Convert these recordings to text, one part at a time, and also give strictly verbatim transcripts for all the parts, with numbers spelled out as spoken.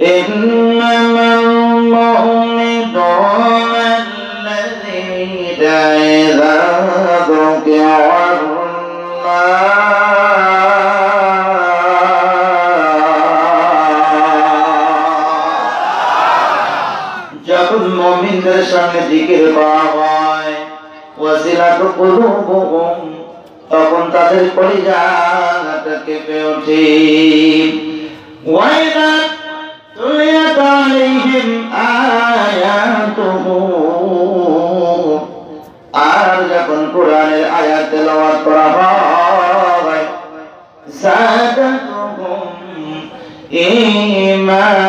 إنما المؤمنون الذين إذا ذكر الله جب المؤمن درشان ذكر باواي وسيلة قلوبهم তখন তাদের পরিজাটা কেঁপে ওঠে ওয়াইদা তুলিয়াত আলাইহিম আয়াতুহু আর যখন কুরআনের আয়াত তেলাওয়াত করা হয় যাদাতুহুম ঈমানা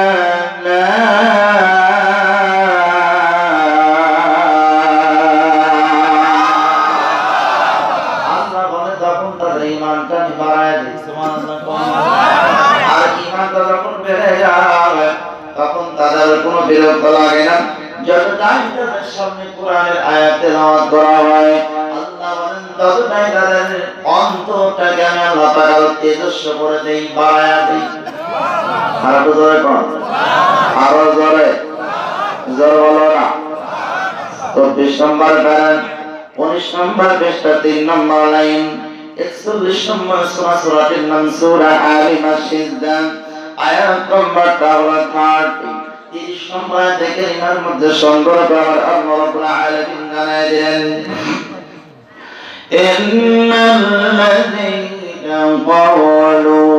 চব্বিশ নম্বর ব্যান উনিশ নম্বর পৃষ্ঠা তিন নম্বর লাইন একচল্লিশ নম্বর সূরা সূরাটির নাম সূরা আল ইমরান আয়াত নম্বর ষাট তিরিশ নম্বর থেকে এর মধ্যে সংগ্রহ করার আল্লাহ রাব্বুল আলামিন জানায় দেন ইন্নাল্লাযীনা ক্বালু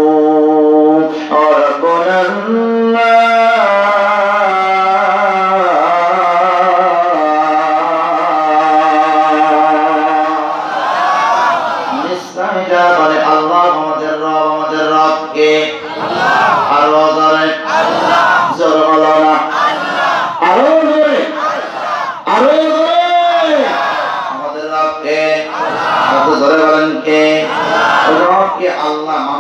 রাব্বুনা আল্লাহ নিশ্চয়ই মানে আল্লাহ আমাদের রব আমাদের রব কে আল্লাহ আল্লাহ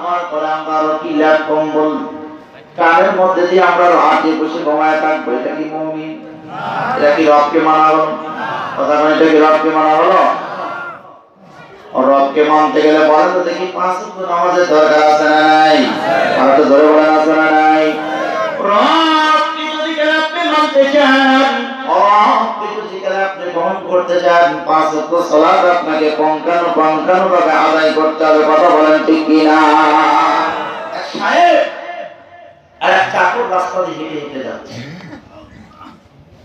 আল্লাহ রবকে মানতে গেলে বলেন তো দেখি পাঁচ ওয়াক্ত নামাজের দরকার আছে না নাই আর তো ধরে বলেন আছে না নাই রবকে যদি আপনি মানতে চান করতে চান পাঁচ ওয়াক্ত সালাত আপনাকে কঙ্কানো কঙ্কানো ভাবে আদায় করতে হবে কথা বলেন ঠিক কি না সাহেব আর চাকর রাস্তা দিয়ে হেঁটে হেঁটে যাচ্ছে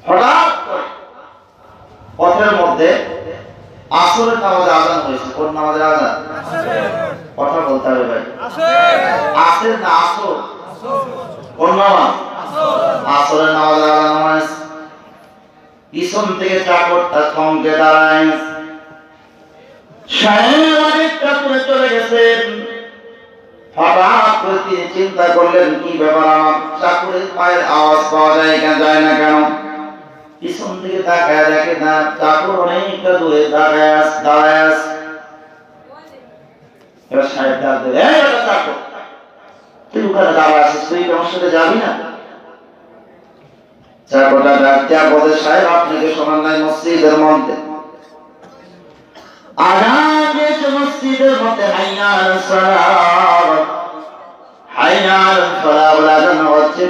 হঠাৎ করে পথের মধ্যে আসরের নামাজে আযান হয়েছে কোন নামাজে আযান আসরের কথা বলতে হবে ভাই আসর আসর না আসর আসর কোন নামাজ আসর আসরের নামাজে আযান হয়েছে ইসম থেকে চাকরটা সঙ্গে দাঁড়ায় সাহেব আরেকটা করে চলে গেছেন হঠাৎ প্রতি চিন্তা করলেন কি ব্যাপার আমার চাকরের পায়ের আওয়াজ পাওয়া যায় কেন যায় না কেন পিছন থেকে তাকায় দেখে না চাকর অনেকটা দূরে দাঁড়ায় আছে দাঁড়ায় আছে এবার সাহেব ডাকলেন এই বেটা চাকর তুই ওখানে দাঁড়ায় আছিস তুই আমার সাথে যাবি না চাকরটা ডাকতে বলে সাহেব আপনাকে শোনান নাই মসজিদের মধ্যে আযান দিয়েছে মসজিদের মধ্যে হাইয়া আল সালাহ হাইয়া আল সালাহ আযান হচ্ছে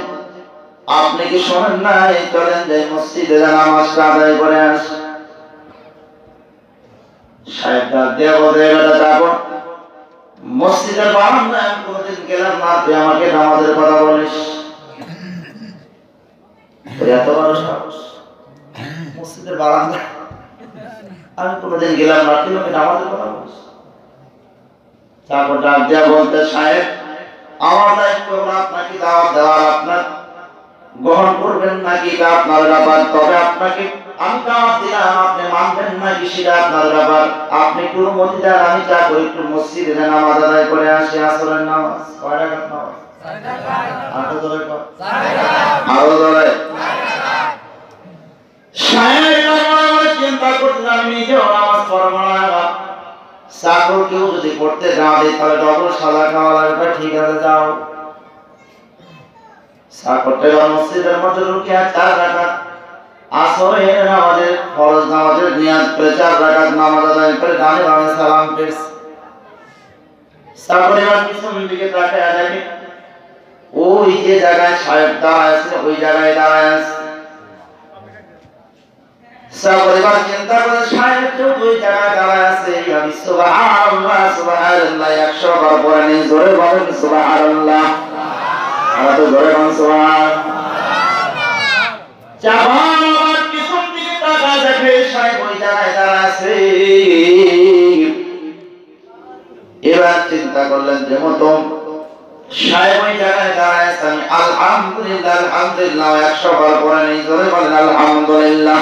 আপনি কি শোনেন নাই চলেন যাই মসজিদে নামাজ আদায় করে আসেন সাহেব দাঁড়িয়ে বলে বেটা চাকর মসজিদের বারান্দায় আমি কোনদিন গেলাম না তুই আমাকে নামাজের কথা বলিস এত বড় সাহস মসজিদের বারান্দায় আমি কোনদিন গেলাম না তুই আমাকে নামাজের কথা বলিস তারপর দাঁড়িয়ে বলতে সাহেব আমার দায়িত্ব আপনাকে দাওয়াত দেওয়ার আপনার গ্রহণ করবেন নাকি এটা আপনার ব্যাপার তবে আপনাকে আমি দাওয়াত দিলাম আপনি মানবেন নাকি সেটা আপনার ব্যাপার আপনি কোনো মতে দেন আমি যা করি একটু মসজিদে নামাজ আদায় করে আসি আসরের নামাজ কয় রাকাত নামাজ চার রাকাত আরো ধরে চার রাকাত আরো ধরে চার রাকাত সাহেব আমার চিন্তা করতে আমি নিজে নামাজ পড়ব না সাকর কেউ যদি পড়তে না দেয় তাহলে ডবল সাজা খাওয়া লাগবে ঠিক আছে যাও সাকোটেরা মসজিদের মধ্যে রুকিয়া চার রাকাত, আসরের নামাজে ফরজ নামাজের নিয়াত করে চার রাকাত নামাজ আদায় করে ডানে বামে সালাম পেশ। সাকোটেরা পিছন দিকে তাকায় দেখে ওই যে জায়গায় সাহেব দাঁড়ায় আছে ওই জায়গায় দাঁড়ায় আছে। সাকোটেরা চিন্তা করে সাহেব তো ওই জায়গায় দাঁড়ায় আছে, আমি সুবহানাল্লাহ সুবহানাল্লাহ একশো বার পড়ে নিই, জোরে বলেন সুবহানাল্লাহ। এবার চিন্তা করলেন যে মতো সাহেব ওই জায়গায় দাঁড়ায় আছে, আমি আলহামদুলিল্লাহ আলহামদুলিল্লাহ একশো বার পরে নেই, জোরে বলেন আলহামদুলিল্লাহ।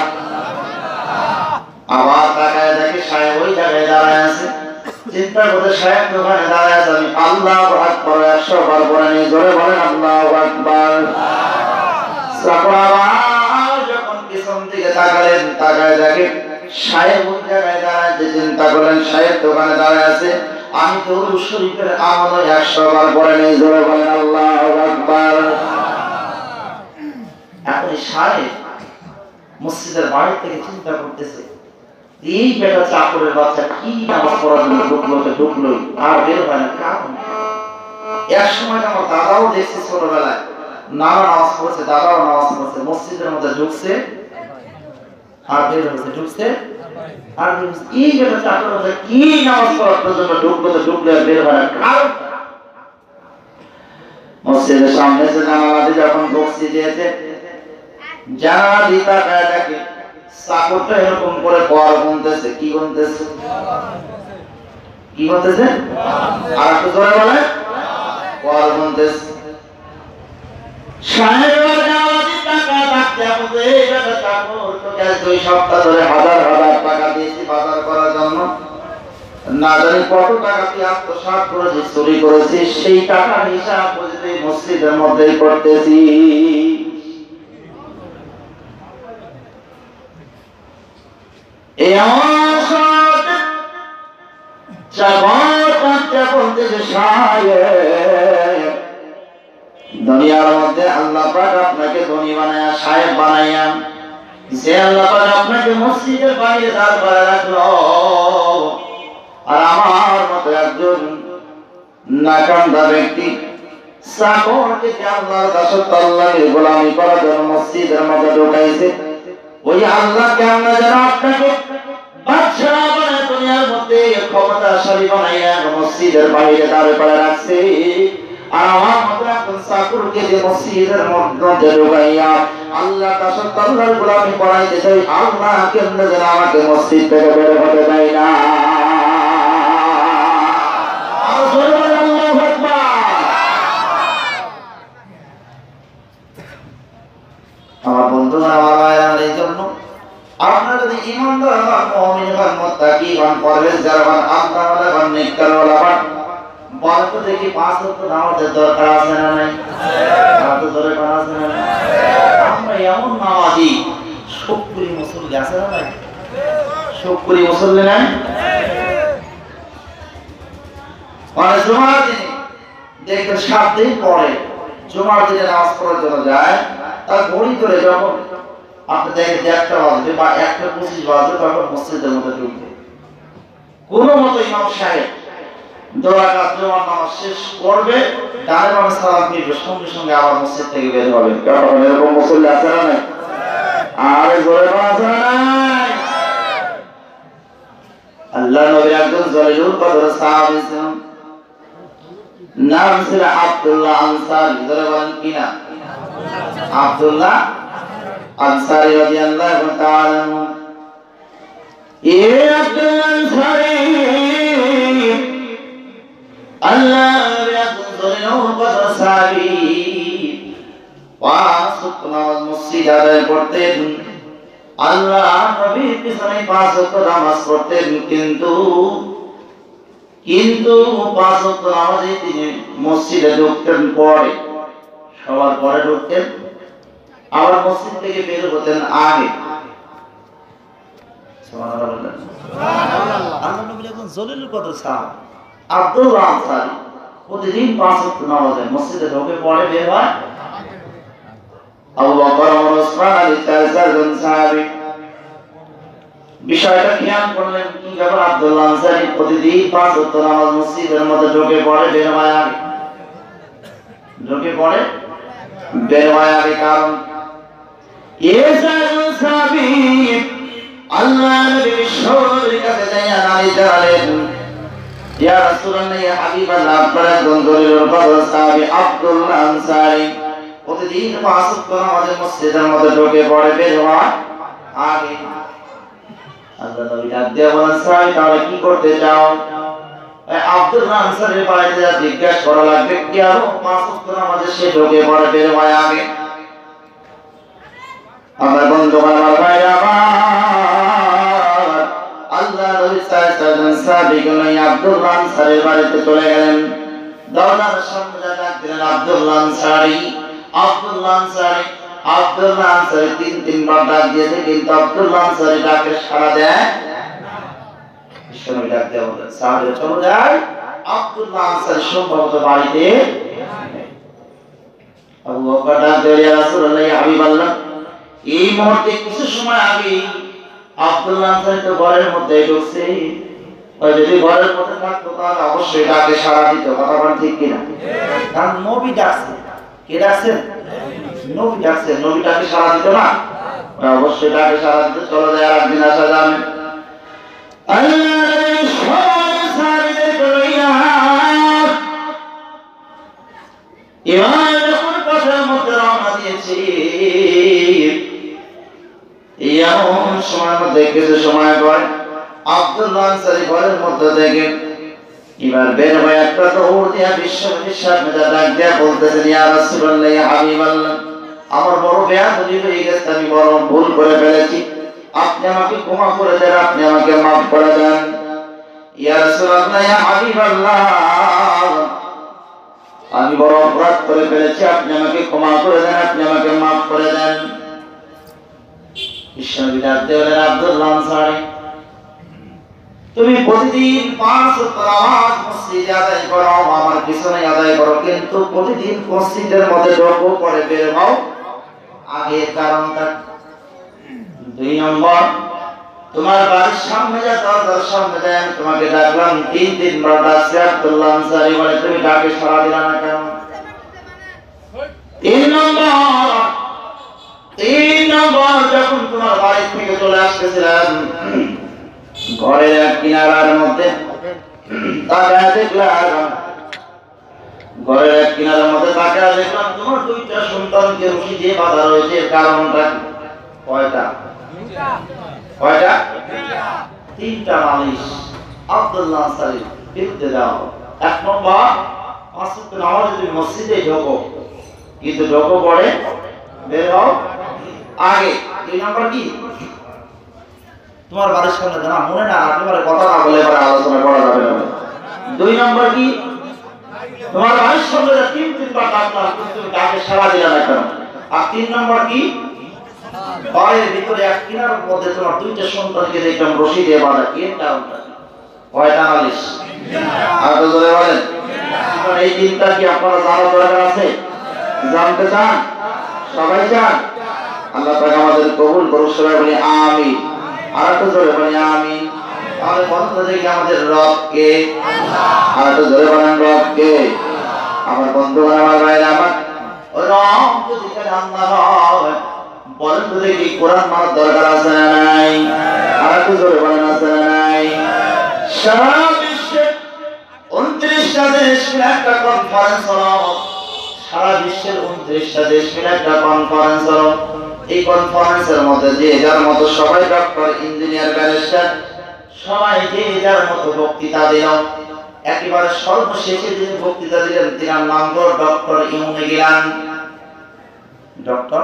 আবার তাকায় দেখে সাহেব ওই জায়গায় দাঁড়ায় আছে, চিন্তা করে সাহেব ওখানে দাঁড়ায় আছে, আমি আল্লাহু আকবার একশো বার পড়ে নিই, জোরে বলেন আল্লাহু আকবার। সাহাবা যখন পিছন দিকে তাকালেন, তাকায় দেখে সাহেব ওই জায়গায় দাঁড়ায়, যে চিন্তা করেন সাহেব ওখানে দাঁড়ায় আছে, আমি দরুদ শরীফের আমলে একশো বার পড়ে নিই, জোরে বলেন আল্লাহু আকবার। এখন সাহেব মসজিদের বাইরে থেকে চিন্তা করতেছে, এই বেটা চাকরের বাচ্চা কি নামাজ পড়ার জন্য ঢুকলোতে ঢুকলো আর বের হয় না। কারণ এক সময় আমার দাদাও দেখছি ছোটবেলায় নানা নামাজ পড়ছে, দাদাও নামাজ পড়ছে, মসজিদের মধ্যে ঢুকছে আর বের হয়েছে, ঢুকছে আর বের হয়েছে। এই বেটা চাকরের বাচ্চা কি নামাজ পড়ার জন্য ঢুকলোতে ঢুকলো আর বের হয় না। কারণ মসজিদের সামনে যে জানালা যখন বক্সি দিয়েছে, জানালা দিয়ে তাকায় দেখে সাপটা এরকম করে পর গুনতেছে। কি গুনতেছে? কি গুনতেছে? আর একটু জোরে বলে পর গুনতেছে। সাহেবের জামাতি টাকা রাখতে হবে, এই টাকা চাকর তোকে দুই সপ্তাহ ধরে হাজার হাজার টাকা দিয়েছি বাজার করার জন্য, না জানি কত টাকা তুই আত্মসাৎ করেছিস, চুরি করেছিস, সেই টাকা হিসাব বুঝতে মসজিদের মধ্যেই করতেছি। দুনিয়ার মধ্যে আল্লাহ পাক আপনাকে ধনী বানায়া সাহেব বানায়া, যে আল্লাহ পাক আপনাকে মসজিদের বাইরে দাঁড় করায় রাখলো, আর আমার মতো একজন নাকান্দা ব্যক্তি চাকরকে আল্লাহর দাসত্ব আল্লাহর গোলামি করার জন্য মসজিদের মধ্যে ঢোকাইছে। ওই আল্লাহ কেমন যেন আপনাকে বাদশা বানায় দুনিয়ার মধ্যে ক্ষমতাশালী বানাইয়া মসজিদের বাইরে দাঁড় করে রাখছে, আর আমার মতো একজন চাকরকে যে মসজিদের মধ্যে ঢুকাইয়া আল্লাহ দাসত্ব আল্লাহর গোলামি করাইতে চাই, আল্লাহ কেমন যেন আমাকে মসজিদ থেকে বের হতে দেয় না। আমার বন্ধুরা, আমার ভাইয়েরা, এই জন্য আপনারা যদি ইমানদার হন, মুমিন হন, মুত্তাকি হন, পরহেজগার হন, আল্লাহওয়ালা হন, নেককারওয়ালা হন, বলতে দেখি পাঁচ ওয়াক্ত নামাজের দরকার আছে না নাই? আর তো জোরে কথা আছে না নাই? আমরা এমন নামাজি শুকরি মুসল্লি আছে না নাই? শুকরি মুসল্লি নাই? মানে জুমার দিনে দেখতে সাত দিন পরে জুমার দিনে নামাজ পড়ার জন্য যায়, তার ঘড়ি করে যখন আপনি দেখেন একটা বাজবে বা একটা পঁচিশ বাজবে, তখন মসজিদের মধ্যে ঢুকবে কোন মতো ইমাম সাহেব শেষ করবে, ডানে বামে সালাম ফিরবে, সঙ্গে সঙ্গে আবার মসজিদ থেকে বের হবে। কারণ এরকম মুসল্লি আছে না নাই? আর জোরে বলা আছে না নাই? আল্লাহ নবীর একজন জলিলুল কদর সাহাবী ছিলেন, নাম ছিল আব্দুল্লাহ আনসারী। জোরে বলেন কি না? আব্দুল্লাহ আনসারী রাদিয়াল্লাহু তাআলা। এই আব্দুল্লাহ আনসারী আল্লাহর রাসূলের বদসাবি পাঁচ ওয়াক্ত নামাজ মসজিদে আদায় করতেন, আল্লাহ নবীর পিছনে পাঁচ ওয়াক্ত নামাজ পড়তেন, কিন্তু কিন্তু পাঁচ ওয়াক্ত নামাজে তিনি মসজিদে ঢুকতেন পরে, সবার পরে ঢুকতেন, আবার মসজিদ থেকে বের হতেন আগে। প্রতিদিন পাঁচ ওয়াক্ত নামাজে মসজিদে ঢুকে পরে বের হয় Abu Bakr Umar Osman Ali Tarzan Sahabi বিষয়টা খেয়াল করলেন কি যখন আব্দুল্লাহ আনসারী প্রতিদিন পাঁচ ওয়াক্ত নামাজ মসজিদের মধ্যে ঢোকে পড়ে বের হয় আর ঢোকে পড়ে বের হয় আর কারণ ইসাল সাহাবী আল্লাহর নবীর শরীরে কাছে যায় নারী দাঁড়ালেন ইয়া রাসূলুল্লাহ ইয়া হাবিবাল্লাহ আপনারা একজন গরিবের বাবা সাহাবী আব্দুল্লাহ আনসারী প্রতিদিন পাঁচ ওয়াক্ত নামাজ মসজিদের মধ্যে ঢোকে পড়ে বের হয় আর আল্লাহ নবী আদ্যা বলেন তাহলে কি করতে চাও আব্দুল আনসারের বাড়িতে যা জিজ্ঞাসা করা লাগবে কি আরো পাঁচ ওয়াক্ত নামাজে সে ঢোকে পড়ে বের হয় আগে আমার বন্ধু আমার ভাইরা আমার আল্লাহ নবী সাল্লাল্লাহু আলাইহি ওয়াসাল্লাম আব্দুল আনসারের বাড়িতে চলে গেলেন দরজার সামনে ডাক দিলেন আব্দুল আনসারী আব্দুল আনসারী আব্দুল্লাহ আনসারী তিন তিনবার ডাক দিয়েছে কিন্তু আব্দুল্লাহ আনসারী ডাকে সাড়া দেয় বিশ্বনবী ডাক দেওয়া হলো সাহাবী চলে যায় আব্দুল্লাহ আনসারী সম্ভবত বাড়িতে আবু বকর ডাক দেয় ইয়া রাসূলুল্লাহ ইয়া হাবিবাল্লাহ এই মুহূর্তে কিছু সময় আগে আব্দুল্লাহ আনসারী তো ঘরের মধ্যে ঢুকছে ওই যদি ঘরের মধ্যে থাকতো তাহলে অবশ্যই ডাকে সাড়া দিত কথা বলেন ঠিক কিনা কারণ নবী ডাকছে কে ডাকছে নবী ডাকছে নবীটাকে সাড়া দিত না অবশ্যই ডাকে সাড়া দিতে চলে যায় আর একদিন আসা যাবে এবার যখন পথের মধ্যে রওনা দিয়েছি এমন সময় মধ্যে কিছু সময় পর আব্দুল্লাহ আনসারী ঘরের মধ্যে দেখেন এবার বের হয়ে একটা দৌড় দিয়া বিশ্বনবীর সামনে ডাক দিয়া বলতেছেন ইয়া রাসূলুল্লাহ ইয়া হাবিবাল্লাহ আমার বড় বেয়াদবি হয়ে গেছে আমি বড় ভুল করে ফেলেছি আপনি আমাকে ক্ষমা করে দেন আপনি আমাকে maaf করে দেন ইয়া রাসূলুল্লাহ ইয়া হাবিবাল্লাহ আমি বড় অপরাধ করে ফেলেছি আপনি আমাকে ক্ষমা করে দেন আপনি আমাকে maaf করে দেন বিশ্বনবী ডাক দিলেন আব্দুল্লাহ আনসারী তুমি প্রতিদিন পাঁচ ওয়াক্ত নামাজ মসজিদে আদায় করো আমার পিছনে আদায় করো কিন্তু প্রতিদিন মসজিদের মধ্যে ঢোকো পরে বের হও আগে কারণটা দুই নম্বর তোমার বাড়ির সামনে যা দরজার সামনে দেন তোমাকে ডাকলাম তিন দিন পর ডাকছে আব্দুল্লাহ আনসারী বলে তুমি ডাকে সাড়া দিলা না কেন তিন নম্বর তিন নম্বর যখন তোমার বাড়ি থেকে চলে আসতেছিলাম ঘরের এক কিনারার মধ্যে তাকায়া দেখলাম ঘরের এক কিনারার মধ্যে তাকায়া দেখলাম তোমার দুইটা সন্তানকে রশি দিয়ে বাঁধা রয়েছে কারণটা কয়টা কয়টা তিনটা নালিশ আব্দুল্লাহ আনসারীর বিরুদ্ধে দাও এক নম্বর পাঁচ ওয়াক্ত নামাজ যদি মসজিদে ঢোকো কিন্তু ঢোকো পড়ে বের হও আগে দুই নম্বর কি তোমার বাড়ির সামনে জানা মনে না রাখলে পরে কথা না বলে পরে আলোচনা করা যাবে না দুই নম্বর কি তোমার বাড়ির সামনে তিন তিনবার ডাকলাম তুমি ডাকে সাড়া দিলা না কেন আর তিন নম্বর কি ঘরের ভিতরে এক কিনারার মধ্যে তোমার দুইটা সন্তানকে দেখলাম রশি দিয়ে বাঁধা এর কারণটা কয়টা নালিশ আর জোরে বলেন এই তিনটা কি আপনারা জানার দরকার আছে জানতে চান সবাই চান আল্লাহ তাআলা আমাদের কবুল করুন সবাই বলি আমিন আর তো জোরে বলেন আমিন তাহলে বন্ধু দেখি আমাদের রব কে আল্লাহ আর তো জোরে বলেন রব কে আল্লাহ আমার বন্ধুরা আমার ভাইরা আমার রব যদি আল্লাহ হয় বন্ধু দেখি কোরআন মানার দরকার আছে না নাই আর তো জোরে বলেন আছে না নাই সারা বিশ্বে উনত্রিশ টা দেশ মিলে একটা কনফারেন্স হলো সারা বিশ্বের উনত্রিশ টা দেশ মিলে একটা কনফারেন্স হলো এই কনফারেন্সের মধ্যে যে যার মতো সবাই ডক্টর ইঞ্জিনিয়ার ব্যারিস্টার সবাই যে যার মতো বক্তৃতা দিল একেবারে সর্বশেষে যে বক্তৃতা দিলেন তিনার নাম হল ডক্টর ইউমি গিলান ডক্টর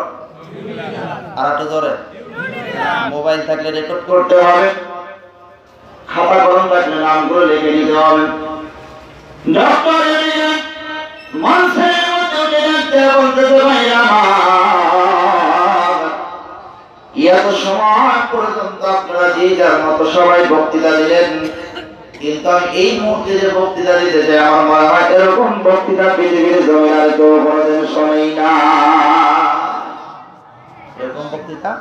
আর একটু জোরে মোবাইল থাকলে রেকর্ড করতে হবে খাতা কলম থাকলে নামগুলো লিখে নিতে হবে ডক্টর মনসে এত সময় পর্যন্ত আপনারা যে যার মতো সবাই বক্তৃতা দিলেন কিন্তু আমি এই মুহূর্তে যে বক্তৃতা দিতে চাই আমার মনে হয় এরকম বক্তৃতা পৃথিবীর জমিনে আর কেউ কোনোদিন শোনেই না এরকম বক্তৃতা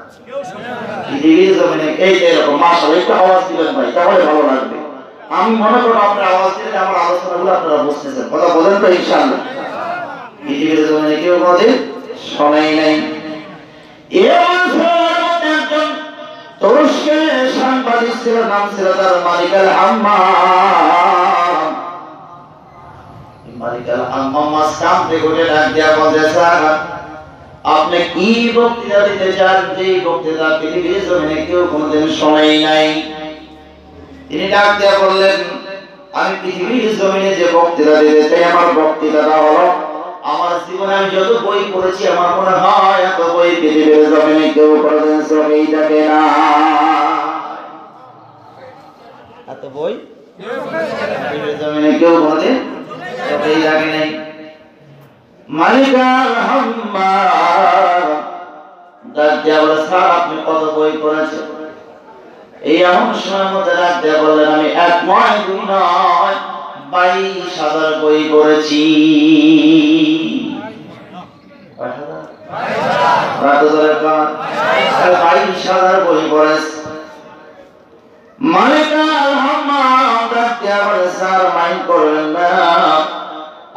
ইংরেজি জমিনে এই এরকম মাশাআল্লাহ একটু আওয়াজ দিবেন ভাই, তাহলে ভালো লাগবে। আমি মনে করি আপনারা আওয়াজ দিলে আমার আলোচনাগুলো আপনারা বুঝতেছেন, কথা বলেন তো ইনশাআল্লাহ। ইংরেজি জমিনে কেউ বলে শোনাই নাই। এমন সময়ের মধ্যে একজন তুরস্কের সাংবাদিক ছিল, নাম ছিল তার মালিক আল আম্মাম। মালিক আল আম্মাম মাসকাম রেগুলে ডাক দিয়া বলে, স্যার আপনি কি বক্তৃতা দিতে চান যেই বক্তৃতা পৃথিবীর জমিনে কেউ কোনোদিন শোনাই নাই? তিনি ডাক দিয়া বললেন, আমি পৃথিবীর জমিনে যে বক্তৃতা দিতে চাই আমার বক্তৃতাটা হলো আমার জীবনে আমি যত বই পড়েছি আমার মনে হয় এত বই পৃথিবীর জমিনে কেউ কোনোদিন শোনাই থাকে না, এত বই পৃথিবীর জমিনে কেউ কোনোদিন শোনাই থাকে নাই। মালিক আল হাম্মাম ডাক দিয়া বলে, স্যার আপনি কত বই পড়েছেন? এই এমন সময়ের মধ্যে ডাক দিয়া বললেন, আমি এক নয় দুই নয় বাইশ হাজার বই পড়েছি। বাইশ হাজার বই পড়েছে। মালিক আল হাম্মাম ডাক দিয়া বলে, স্যার মাইন্ড করবেন না,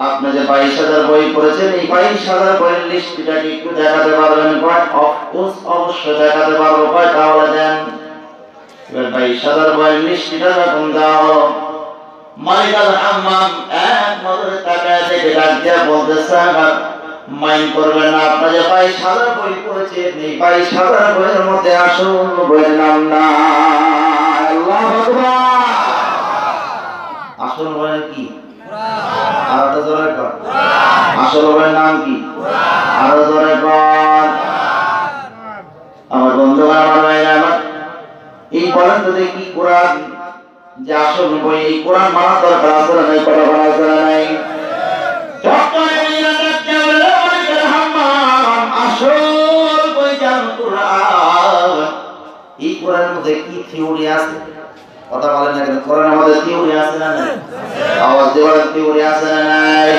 আপনি যে বাইশ হাজার বই পড়েছেন এই বাইশ হাজার বইয়ের লিস্টটাকে একটু দেখাতে পারবেন? অবশ্যই দেখাতে পারবো, তাহলে দেন। এবার বাইশ হাজার বইয়ের লিস্টটা যখন দাও, মালিক আল হাম্মাম এক নজরে তাকায় দেখে ডাক দিয়া বলতে, স্যার মাইন্ড করবেন না, আপনি যে বাইশ হাজার বই পড়েছেন এই বাইশ হাজার বইয়ের মধ্যে আসল বইয়ের নাম না। আল্লাহু আকবার! আসল বইয়ের কি? কি থিওরি আছে? কথা বলেন না কেন? কোরআন আমাদের থিওরি আছে না নাই? আওয়াজ দিয়ে বলেন থিওরি আছে না নাই?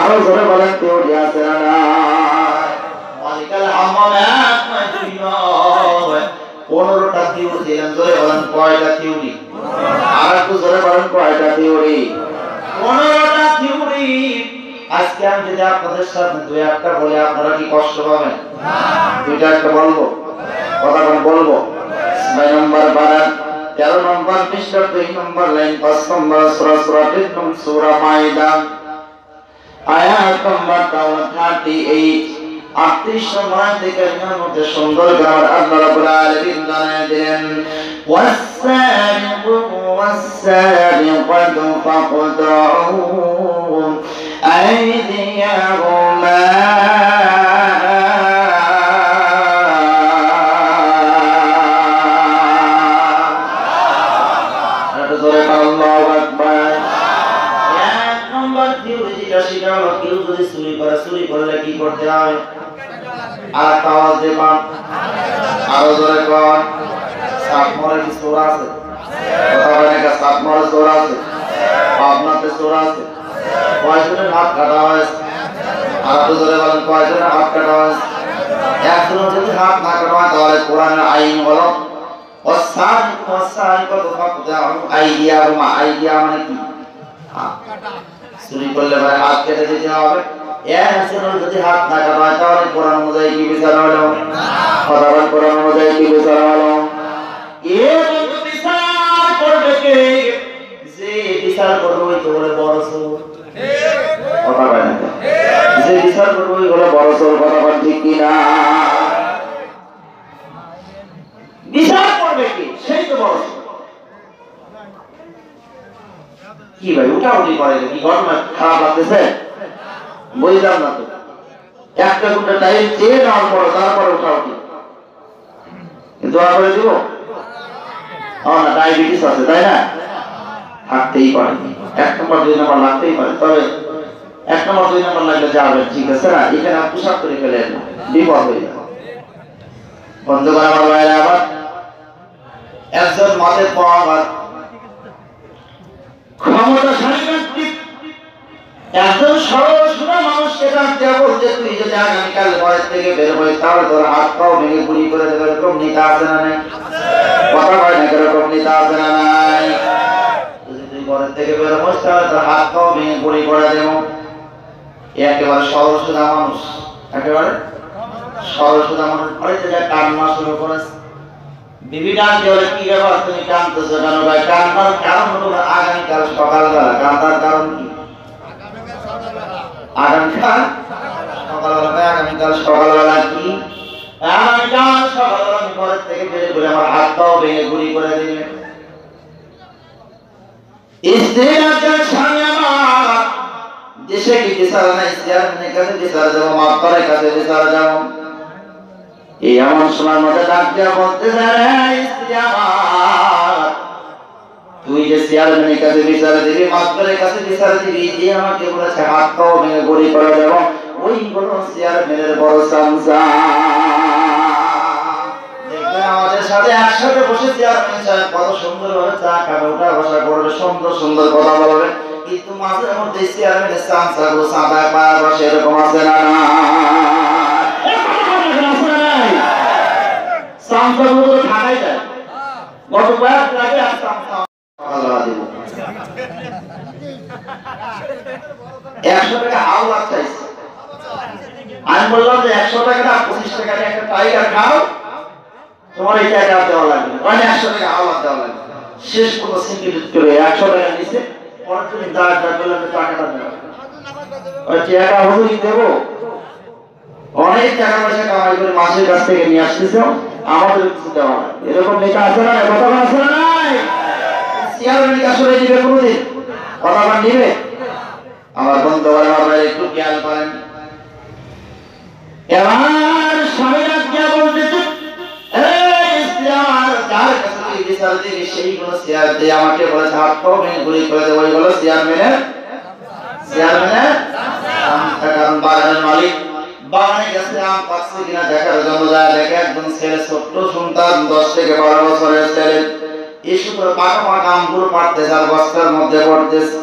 আরো জোরে বলেন থিওরি আছে না নাই? মালিক আল হাম্মাম এক না দুই নয় পনেরোটা থিওরি দিলেন। জোরে বলেন কয়টা থিওরি? আর একটু জোরে বলেন কয়টা থিওরি? পনেরোটা থিওরি। আজকে আমি যদি আপনাদের সামনে দুই একটা বলি আপনারা কি কষ্ট পাবেন? দুইটা একটা বলবো, কথা বলবো। ছয় নম্বর বারা তেরো নম্বর পৃষ্ঠা দুই নম্বর লাইন পাঁচ নম্বর সূরা সূরা তিন নম্বর সূরা মায়দা আয়াত নম্বর আটত্রিশ নম্বর থেকে মধ্যে সুন্দর গান আল্লাহ রাব্বুল আলামিন জানেন, ওয়াসসারিকু ওয়াসসারিকাতু ফাকতুহু আইদিয়াহুমা চুরি করলে ভাই হাত কেটে দিতে হবে। যদি হাত না কাটা হয় তাহলে কোরআন অনুযায়ী কি বিচার হলো? সাধারণ কোরআন অনুযায়ী কি বিচার হলো? এর বিচার করবে কে? যে বিচার করবে ওই তো বড় চোর, কথা বলেন না? যে বিচার করবে ওই হলো বড় চোর, কথা বলেন ঠিক কি না? বিচার করবে কে? সেই তো বড় চোর। কি ভাই উঠা উঠি করে কি ঘটনা খারাপ লাগতেছে? বুঝলাম না তো। একটা ঘন্টা টাইম চেয়ে নেওয়ার পর তারপরে উঠা উঠি দোয়া করে দিব না, ডায়াবেটিস আছে তাই না? থাকতেই পারে, এক নম্বর দুই নম্বর লাগতেই পারে, তবে এক নম্বর দুই নম্বর লাগলে যাবে ঠিক আছে না, এখানে পোশাক করে ফেলে বিপদ হয়ে যাবে। বন্ধ করা আমার বাইরে আবার একজন মতে পাওয়া ক্ষমতাশালী ব্যক্তি আগামীকাল সকালবেলা কান্দার কারণ কি? আগামীকাল সকালবেলা আগামীকাল সকালবেলা কি আগামীকাল সকালবেলা ঘর থেকে বের করে আমার হাতটাও ভেঙে গুলি করে দিলে স্ত্রী আপনার স্বামী আমার দেশে কি বিচার না স্ত্রী আপনার কাছে বিচার যাবো মাপ করে কাছে বিচার যাবো এই আমার সোনার মধ্যে ডাক দেওয়া বলতে যায় স্ত্রী আমার তুই যে চেয়ারম্যানের কাছে বিচার দিবি মাস্টারের কাছে বিচার দিবি যে আমাকে বলেছে হাত পাও ভেঙে গড়ি করা যাব ওই বড় চেয়ারম্যানের বড় চামচা দেখবেন আমাদের সাথে একসাথে বসে চেয়ারম্যান সাহেব কত সুন্দরভাবে চা খাবে ওঠা বসা করবে সুন্দর সুন্দর কথা বলবে কিন্তু মাঝে মধ্যে চেয়ারম্যানের চামচা গো চাঁদা পাওয়া বসে এরকম আছে না না চামচা গুলো ঢাকাই যায় গত কয়েক লাগে আর চামচা অনেক টাকা পয়সা কামাই করে মাসের কাছ থেকে নিয়ে আসতেছে আমাদের কিছু দেওয়া না এরকম নেতা আছে না আছে না মালিক বাগানে গেছে আম পাচ্ছে কিনা দেখার জন্য যায় দেখে একজন ছেলে ছোট্ট সন্তান দশ থেকে বারো বছরের ছেলে ইসু করে পাকা পাকা আমগুলো পাড়তেছে আর বস্তার মধ্যে পড়তেছে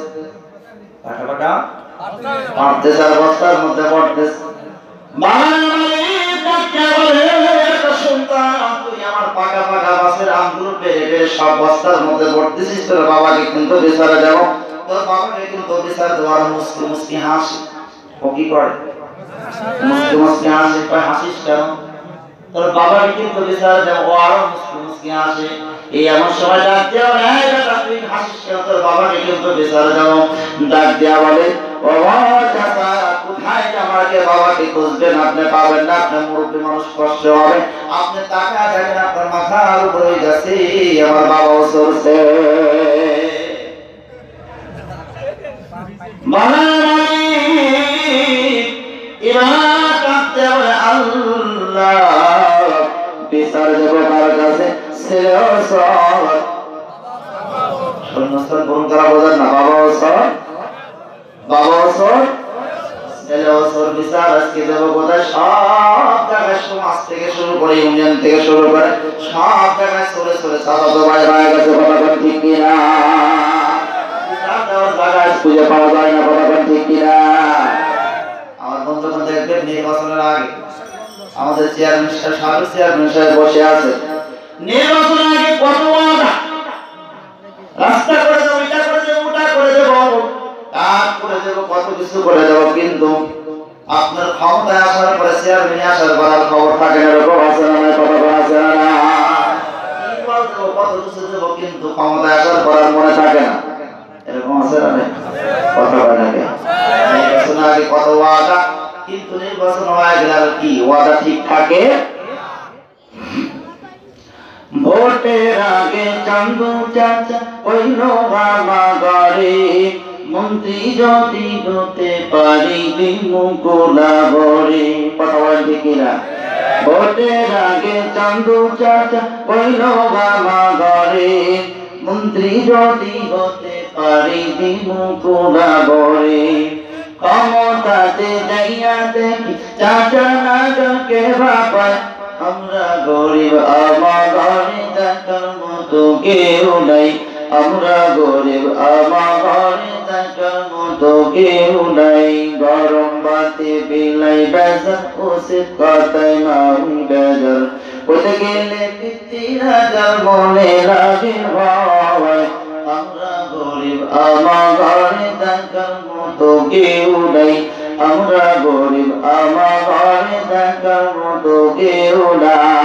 পাকা পাকা পাড়তেছে আর বস্তার মধ্যে পড়তেছে বাবাকে কিন্তু বিচারে যাও তোর বাবাকে কিন্তু বিচার দেওয়ার মুসকি মুসকি হাসি ও কি করে মুসকি মুসকি হাসি হাসিস কেন তোর বাবাকে কিন্তু বিচারে যাও ও আরো মুসকি মুসকি হাসি এই আমার সময় ডাক দেওয়া বাবাকে কিন্তু বেচারা যাও ডাক দেওয়া বলে কোথায় আমাকে বাবাকে খুঁজবেন আপনি পাবেন না আপনার মুরব্বী মানুষ কষ্ট হবে আপনি টাকা দেখেন আপনার মাথা আরো হয়ে গেছে আমার বাবাও চলছে আমাদের চেয়ারম্যান সাহেব চেয়ারম্যান সাহেব বসে আছে নির্বাচনের আগে কত ওয়াদা রাস্তা করে দেব এটা করে দেব ওটা করে দেব কাজ করে দেব কত কিছু করে দেব কিন্তু আপনার ক্ষমতায় আসার পরে চেয়ারম্যান আসার পরে খবর থাকে না রকম আছে না কথা আছে না কত কিছু দেব কিন্তু ক্ষমতায় আসার পর আর মনে থাকে না এরকম আছে না কথা বলে নির্বাচনের আগে কত ওয়াদা কিন্তু নির্বাচন হয়ে গেলে আর কি ওয়াদা ঠিক থাকে ভোটের আগে চান্দু চাচা কইলো বাবা ঘরে মন্ত্রী যদি হতে পারি বিমুকুলা ঘরে পাঠাবার দিকিরা ভোটের আগে চান্দু চাচা কইলো বাবা ঘরে মন্ত্রী যদি হতে পারি বিমুকুলা ঘরে ক্ষমতাতে যাইয়া দেখি চাচা না যাকে বাবা আমরা গরিব আমার ঘরে তার মতো কেউ নাই আমরা গরিব, আমার থাকার মতো কেউ নাই। গরম বাতি বিলাই বেজার উচিত কথায় মামি বেজার বলে গেলে পিতৃ রাজার মনে রাগের হয়। আমরা গরিব, আমার থাকার মতো কেউ নাই। আমরা গরিব, আমার থাকার মতো কেউ নাই।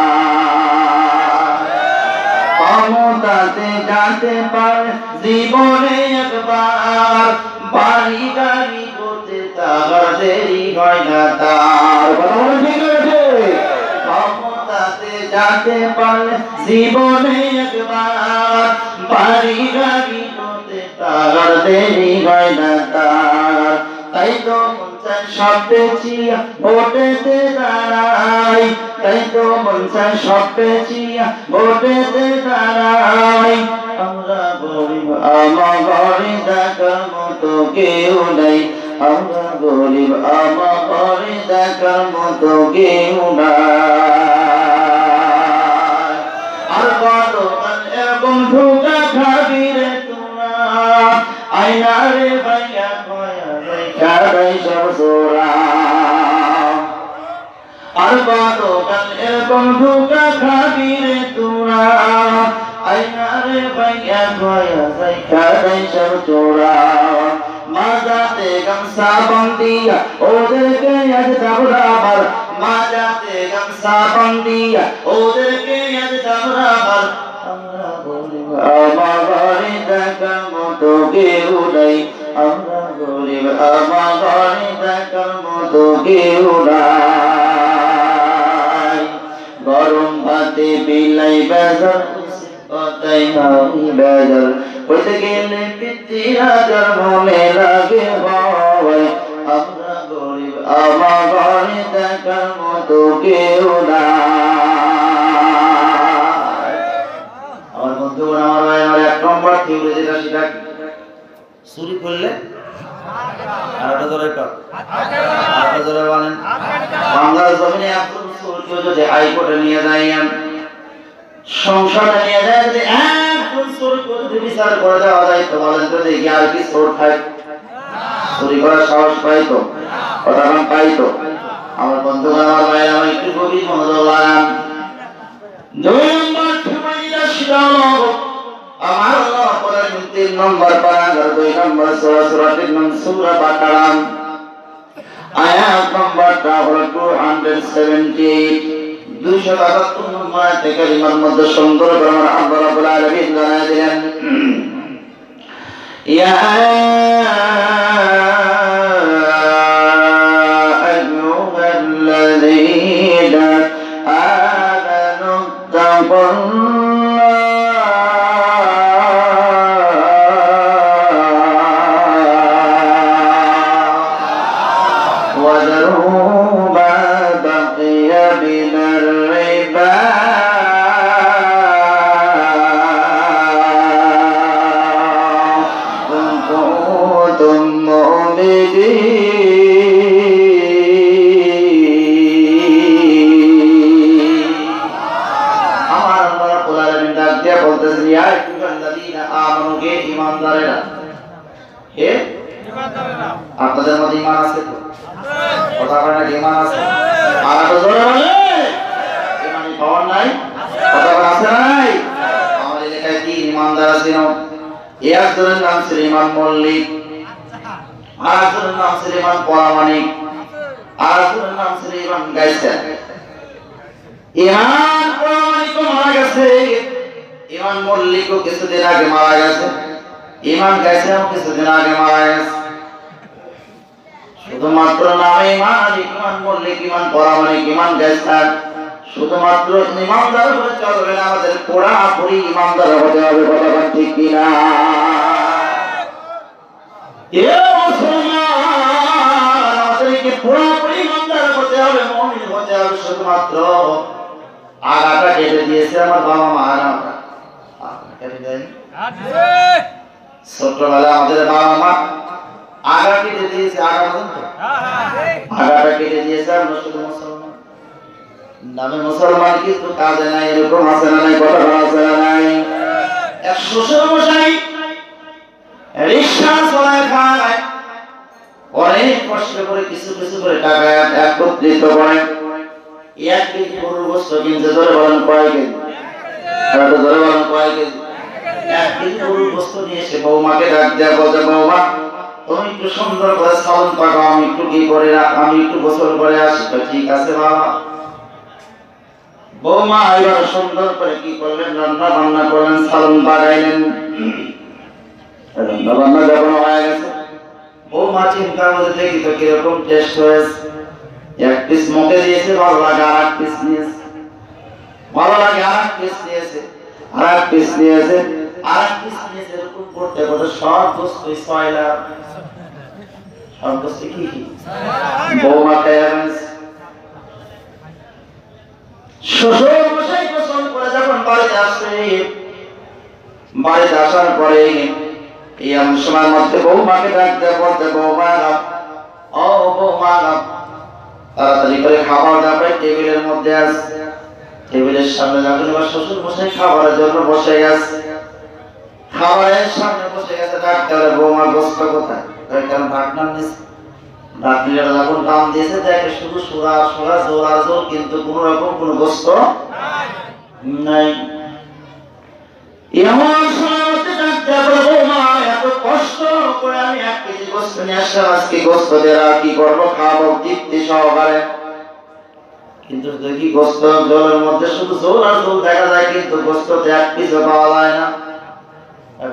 ক্ষমতাতে যাতে পারে জীবনে একবার, বাড়ি গাড়ি করতে তারা দেরি হয় না তার। ক্ষমতাতে যাতে পারে জীবনে একবার, বাড়ি গাড়ি করতে তারা দেরি হয় না তার। তাই তো মনসার শব্দে চিয়া ভোটেতে দাঁড়াই, তাই তো মনসার শব্দে চিয়া ভোটেতে দাঁড়াই। আমরা গরিব, আমার ঘরে দেখার মতো কেউ নাই। আমরা গরিব, আমার ঘরে দেখার মতো কেউ নাই। আর কতকাল এবং ধোঁকা খাবি রে তোরা, আয়না রে ভাইয়া মতো কেউ নাই। আমরা গরিব, আমার ঘরে দেখার মতো কেউ নাই। গরম ভাতে বিলাই বেজার কথাই মামি বেজার বলতে গেলে পিতৃ রাজার মনে লাগে হয়। আমরা গরিব, আমার ঘরে দেখার মতো কেউ নাই। আমার বন্ধুগণ, আমার ভাই, আমার এক নম্বর থিওরি যেটা সেটা চুরি করলে আমার বন্ধুগণ, আমার ভাই, আমার একটু কবি আমার তিন নম্বর পারা দুই নম্বর সূরা সূরা তিন নম্বর সূরা বাকারা আয়াত নম্বর দুইশো সাতাত্তর দুইশো সাতাত্তর নম্বর আয়াতে কারিমার মধ্যে সুন্দর করে আল্লাহ রাব্বুল আলামিন জানায় দিলেন, ইয়া আইয়ুহাল্লাযীনা আমানু তাকুল্লাহ কিছুদিন আগে মারা গেছে। ইমান গাইছে কিছুদিন আগে মারা গেছে। শুধুমাত্র নামে ইমান, ইমান বললে ইমান পড়া মানে ইমান গাইছে। শুধুমাত্র ইমানদার হলে চলবে না, আমাদের পোড়া পুরি ইমানদার হতে হবে। কথা ঠিক কিনা? এ মুসলমান, আমাদেরকে পোড়া পুরি ইমানদার হতে হবে, মুমিন হতে হবে। শুধুমাত্র আগাটা কেটে দিয়েছে আমার বাবা মা। ছোটবেলা আমাদের বাবা মা আগা কেটে দিয়েছে। আগা বলতো আগাটা কেটে দিয়েছে। আমরা শুধু মুসলমান, নামে মুসলমান কিন্তু কাজে নাই। এরকম আছে না নাই? কথা আছে না নাই? ठीक বৌমা এবার সুন্দর করে কি করলেন, রান্না বান্না করলেন, সালন বাড়াইলেন। রান্না বান্না যখন হয়ে গেছে বৌমা চিন্তা করে দেখি তো কিরকম টেস্ট হয়েছে। এক পিস মুখে দিয়েছে, ভালো লাগে আর এক পিস নিয়েছে, ভালো লাগে আর এক পিস নিয়েছে, আর এক পিস নিয়েছে, আর এক পিস নিয়েছে। এরকম করতে করতে সব বস্তু ছয়লা, সব বস্তু কি কি বৌমা খেয়ে গেছে। শ্বশুর মশাই গোসল করে যখন বাড়িতে আসে, বাড়িতে আসার পরে এই সময় মধ্যে বৌমাকে ডাকতে বলতে, বৌমা ও বৌমা তাড়াতাড়ি করে খাবার দাবার টেবিলের মধ্যে আসে। টেবিলের সামনে যখন শ্বশুর মশাই খাবারের জন্য বসে গেছে, খাবারের সামনে বসে গেছে, ডাকতে বলে বৌমা গোসল কোথায়? কারণ ডাকনাম নিচ্ছে কিন্তু দেখি গোস্ত জলের মধ্যে শুধু জোর আর জোর দেখা যায়, কিন্তু গোস্ত এক পিস পাওয়া যায় না।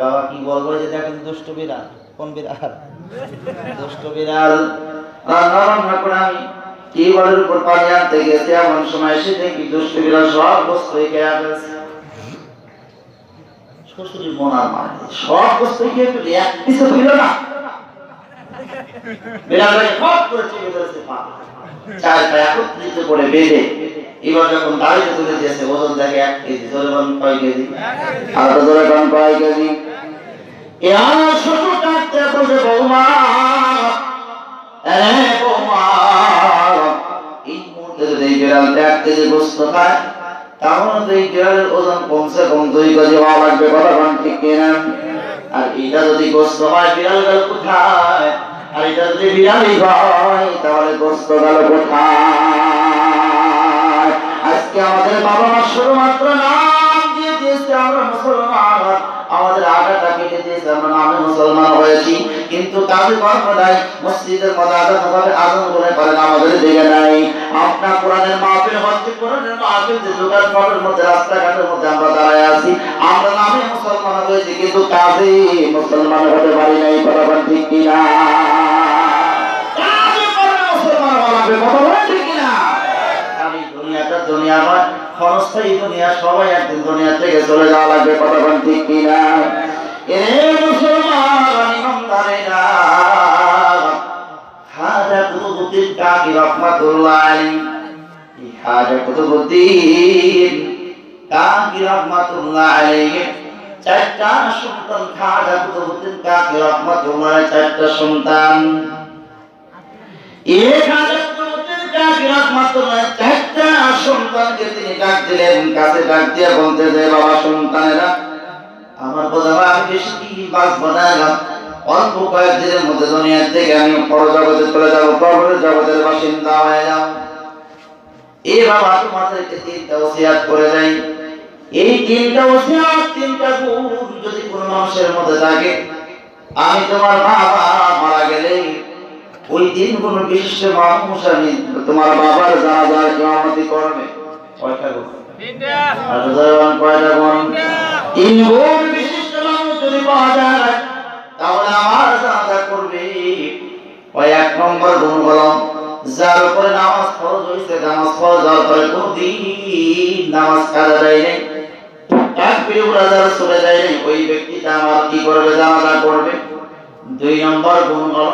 বাবা কি বলবো যে দেখেন দুষ্ট বিড়াল, কোন বিড়াল? দুষ্ট বিড়াল। বৌমা মুসলমান হয়েছি, কিন্তু তাদের কর্ম নাই। মসজিদের মদাদাত হবে আযান বলে বলেন আমাদের দিকে নাই। আমরা কোরআনের মাহফিল হচ্ছে, কোরআনের মাহফিল যে জোগার ফলের মধ্যে রাস্তাঘাটের মধ্যে আমরা দাঁড়ায় আছি, আমরা নামে মুসলমান হয়েছি কিন্তু কাজে মুসলমান হতে পারি নাই। বরাবর ঠিক কিনা? কাজে করে মুসলমান বানাবে, কথা বলেন ঠিক কিনা? আমি দুনিয়াটা দুনিয়া আমার ক্ষণস্থায়ী দুনিয়া, সবাই একদিন দুনিয়া থেকে চলে যাওয়া লাগবে, কথা বলেন ঠিক কিনা? এরে মুসলমান আমার বোঝা আমি বেশি কি বাস বানালাম, অল্প কয়েকদিনের মধ্যে দুনিয়ার থেকে আমি পরজগতে চলে যাবো, পরের জগতের বাসিন্দা হয়ে যাব। এই বাবা তোমাদের তিনটা ওসিয়াত করে যাই। এই তিনটা ওসিয়াত, তিনটা গুণ যদি কোন মানুষের মধ্যে থাকে, আমি তোমার বাবা মারা গেলে ওই দিন কোন বিশিষ্ট মানুষ আমি তোমার বাবার জানাজার ইমামতি করবে। কয়টা গুণ? কয়টা গুণ? তিন গুণ বিশিষ্ট মানুষ যদি পাওয়া যায় তাহলে আমার জানাজা করবে। ওই এক নম্বর গুণ বলো, যার উপরে নামাজ ফরজ হয়েছে, নামাজ ফরজ হওয়ার পরে কোনদিন নামাজ কাজা যায় নাই, তাকবীরে মুরাজার চলে যায় নাই, ওই ব্যক্তিটা আমার কি করবে? জানাজা করবে। দুই নম্বর গুণ বলো,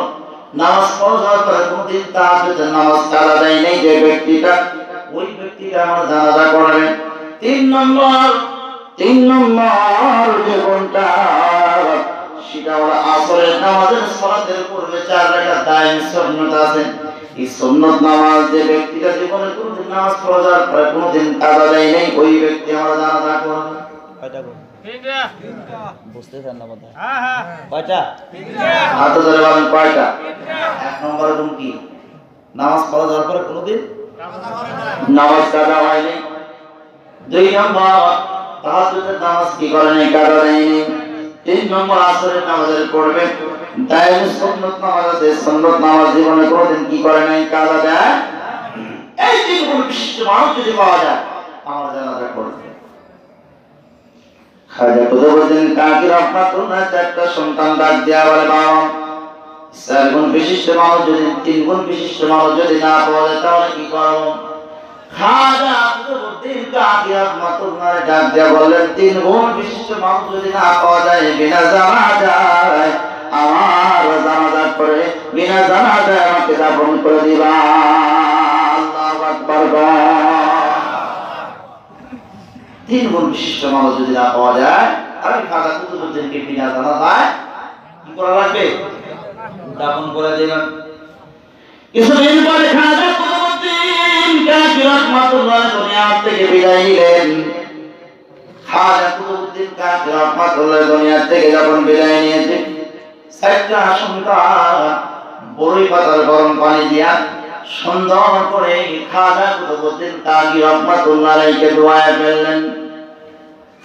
নামাজ ফরজ হওয়ার পরে কোনদিন তাহাজ্জুদের নামাজ কাজা যায় নাই, যে ব্যক্তিটা ওই ব্যক্তিটা আমার জানাজা করবে। তিন নম্বর তিন নম্বর গুণটা সেটা হলো আসরের নামাজের সালাতের পূর্বে চার রাকাত দায়েম সুন্নাত আছে। এই সুন্নাত নামাজ যে ব্যক্তিটা জীবনে কোনদিন নামাজ পড়ার পরে কোনদিন কাজা দেয় নাই, ওই ব্যক্তি আমরা জানাজা করব। কয়টা গো? তিনটা। তিনটা। বুঝতে চান না কথা? হ্যাঁ হ্যাঁ। কয়টা? তিনটা। হাত ধরে বলেন কয়টা? তিনটা। এক নম্বর রুম কি? নামাজ পড়া যাওয়ার পরে কোনদিন নামাজ কাজা হয়নি। দুই নম্বর তাহাজ্জুদের নামাজ কি করেনি? কাজা হয়নি। তিন নম্বর আসরের নামাজের পড়বে দায়ের সুন্নাত নামাজ আছে, সুন্নাত নামাজ জীবনে কোনদিন কি করে নাই, কাজা দেয়। এই যে কোন বিশিষ্ট মানুষ যদি পাওয়া যায় আমার জানাজা করবে। খাজা কুতুবউদ্দিন কাকি রাহমাতুল্লাহ চারটা সন্তান দাঁত দেয়া বলে বাবা চার গুণ বিশিষ্ট মানুষ যদি তিন গুণ বিশিষ্ট মানুষ যদি না পাওয়া যায় তাহলে কি করবো? খাজা কুতুবউদ্দিন কাকি রাহমাতুল্লাহ দাঁত দেয়া বললেন তিন গুণ বিশিষ্ট মানুষ যদি না পাওয়া যায় বিনা জানাজায় আমার জানাজার পরে বিনা জানাজায় আমাকে দাফন করে দিবা। আল্লাহু আকবার। তিন গুণ বিশিষ্ট মানুষ যদি না পাওয়া যায় আমি খাজা কুতুবউদ্দিনকে বিনা জানাজায় কি করা লাগবে? দাফন করে দিলাম। কিছুদিন পরে খাজা কুতুবউদ্দিন কাকি রাহমাতুল্লাহ দুনিয়া থেকে বিদায় নিলেন। খাজা কুতুবউদ্দিন কাকি রাহমাতুল্লাহ দুনিয়া থেকে যখন বিদায় নিয়েছে চারটা সন্তান বড়ই পাতার গরম পানি দিয়া সুন্দর করে খাজা কুতুবউদ্দিন কাকি রাহমাতুল্লাহ আলাইহিকে দোয়া করলেন।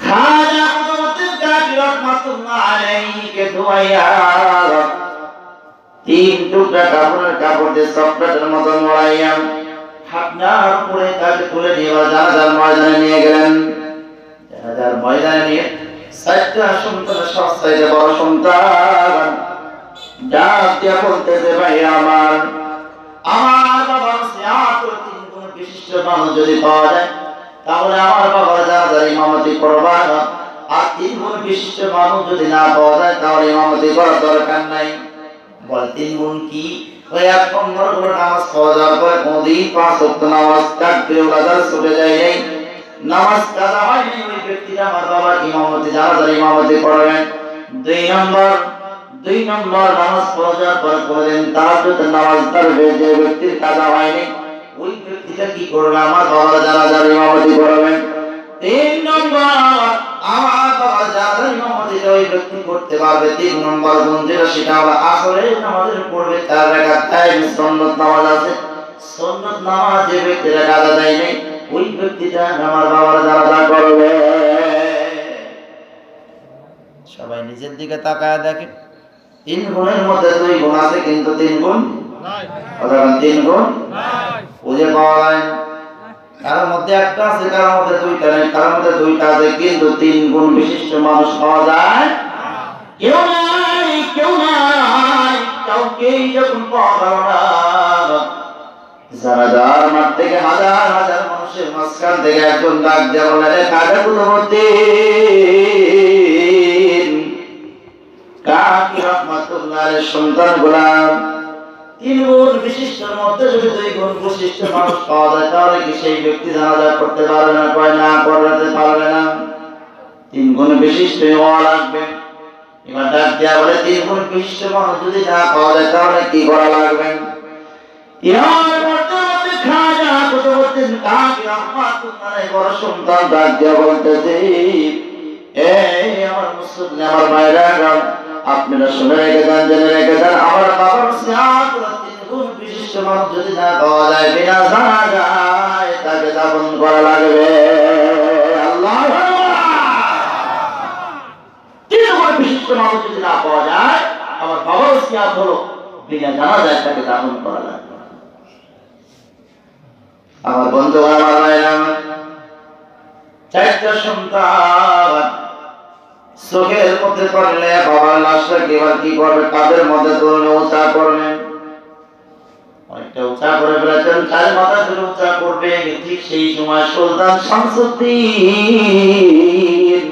খাজা কুতুবউদ্দিন কাকি রাহমাতুল্লাহ আলাইহিকে দোয়া তিন টুকরা কাপড়ের কাপড় দিয়ে চকলেটের মতো মোড়াইয়া খাটনার উপরে তাকে তুলে নিয়ে জানাজার ময়দানে নিয়ে গেলেন। জানাজার ময়দানে নিয়ে চারটা সন্তান সব চাইতে বড় সন্তান ডাক দিয়া বলতেছে ভাই আমার আমার বাবার সিয়াতুল তিন গুণ বিশিষ্ট মানুষ যদি পাওয়া যায় তাহলে আমার বাবার জানাজার ইমামতি করবা, আর তিন গুণ বিশিষ্ট মানুষ যদি না পাওয়া যায় তাহলে ইমামতি করার দরকার নাই। বল তিন গুণ কি? ওই এক নম্বর গুণ নামাজ পাওয়া যাওয়ার পরে কোনদিন পাঁচ ওয়াক্ত নামাজ কাটবে রোজাদার ছুটে যায় নাই, নামাজ কাজা হয় নাই, ওই ব্যক্তিরা আমার বাবার ইমামতি জানাজার ইমামতি করবেন। দুই নম্বর দুই নম্বর নামাজ পড়া যাওয়ার পর কোনদিন তাহাজ্জুদের নামাজ পড়বে যে ব্যক্তির কাজা হয়নি ওই ব্যক্তিটা কি করবে? আমার বাবার জানাজার ইমামতি করবেন। তিন নম্বর আমার বাবার জানাজার ইমামতি ওই ব্যক্তি করতে পারবে। তিন নম্বর গুণ যেটা সেটা আমরা আসরের নামাজের পড়বে তার রাকাত তাই সুন্নাত নামাজ আছে, সুন্নাত নামাজ যে ব্যক্তিরা কাজা দেয় নাই ওই ব্যক্তিটা আমার বাবার জানাজা করবে। সবাই নিজের দিকে তাকায় দেখে তিন গুণের মধ্যে দুই গুণ আছে কিন্তু তিন গুণ নাই। কারণ তিন গুণ নাই ওজে পাওয়া যায় না, কারোর মধ্যে একটা আছে, কারোর মধ্যে দুইটা নাই, কারোর মধ্যে দুইটা আছে কিন্তু তিন গুণ বিশিষ্ট মানুষ পাওয়া যায় কেউ নাই, কেউ নাই, কাউকেই যখন পাওয়া গেল না জানাজার মাঠ থেকে হাজার হাজার মানুষের মাঝখান থেকে একজন ডাক দেওয়া বলে রে কাজা কুতুবউদ্দিন কাকি রাহমাতুল্লাহর সন্তান গোলাম তিন গুণ বিশিষ্ট মধ্যে যদি দুই গুণ বিশিষ্ট মানুষ পাওয়া যায় তাহলে কি সেই ব্যক্তি জানাজা করতে পারবে না? কয় না, করতে পারবে না, তিন গুণ বিশিষ্ট হওয়া লাগবে। এবার ডাক দেওয়া বলে তিন গুণ বিশিষ্ট মানুষ যদি না পাওয়া যায় তাহলে কি করা লাগবে? ইহার মধ্যে খাজা কুতুবউদ্দিন কাকি রাহমাতুল্লাহ বড় সন্তান ডাক দেওয়া বলতেছে এই আমার মুসলিম আমার ভাইরা আপনারা শুনে রেখে দেন, জেনে রেখে দেন আমার বাবার সিয়াতুল তিন গুণ বিশিষ্ট মানুষ যদি না পাওয়া যায় বিনা জানাজায় তাকে দাফন করা লাগবে। আল্লাহু আকবার। তিন গুণ বিশিষ্ট মানুষ যদি না পাওয়া যায় আমার বাবার সিয়াত হলো বিনা জানাজায় তাকে দাফন করা লাগবে। আমার বন্ধু আমার ভাইরা চারটা সন্তান চোখের মধ্যে করলে বাবার লাশটাকে এবার কি করবে? কাদের মধ্যে ধরলে উঁচা করলেন, অনেকটা উঁচা করে ফেলেছেন, কাদের মাথা ধরে উঁচা করবে। ঠিক সেই সময় সুলতান শামসুদ্দিন